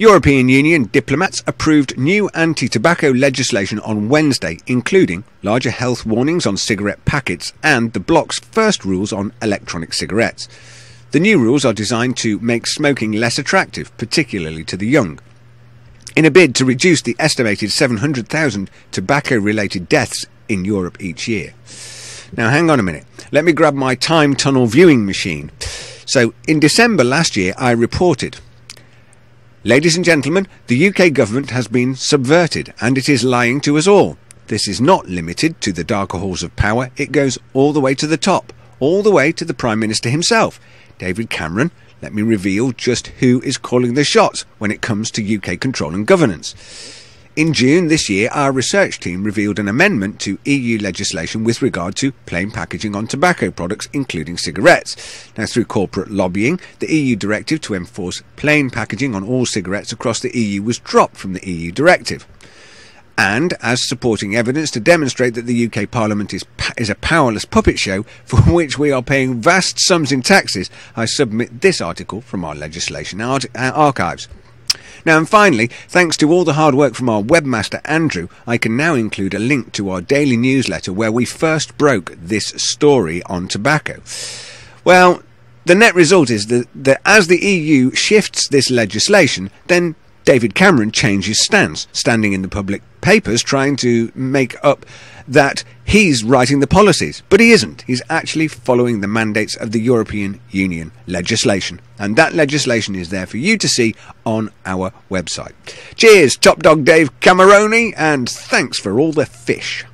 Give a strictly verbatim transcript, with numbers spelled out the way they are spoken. European Union diplomats approved new anti-tobacco legislation on Wednesday, including larger health warnings on cigarette packets and the bloc's first rules on electronic cigarettes. The new rules are designed to make smoking less attractive, particularly to the young. In a bid to reduce the estimated seven hundred thousand tobacco-related deaths in Europe each year. Now, hang on a minute. Let me grab my time tunnel viewing machine. So, in December last year, I reported, "Ladies and gentlemen, the U K government has been subverted and it is lying to us all. This is not limited to the darker halls of power. It goes all the way to the top, all the way to the Prime Minister himself. David Cameron, let me reveal just who is calling the shots when it comes to U K control and governance." In June this year, our research team revealed an amendment to E U legislation with regard to plain packaging on tobacco products, including cigarettes. Now, through corporate lobbying, the E U directive to enforce plain packaging on all cigarettes across the E U was dropped from the E U directive. And as supporting evidence to demonstrate that the U K Parliament is, pa is a powerless puppet show for which we are paying vast sums in taxes, I submit this article from our legislation ar our archives. Now, and finally, thanks to all the hard work from our webmaster Andrew, I can now include a link to our daily newsletter where we first broke this story on tobacco. Well, the net result is that, that as the E U shifts this legislation, then David Cameron changes stance, standing in the public papers trying to make up that he's writing the policies. But he isn't. He's actually following the mandates of the European Union legislation. And that legislation is there for you to see on our website. Cheers, Top Dog Dave Cameroni, and thanks for all the fish.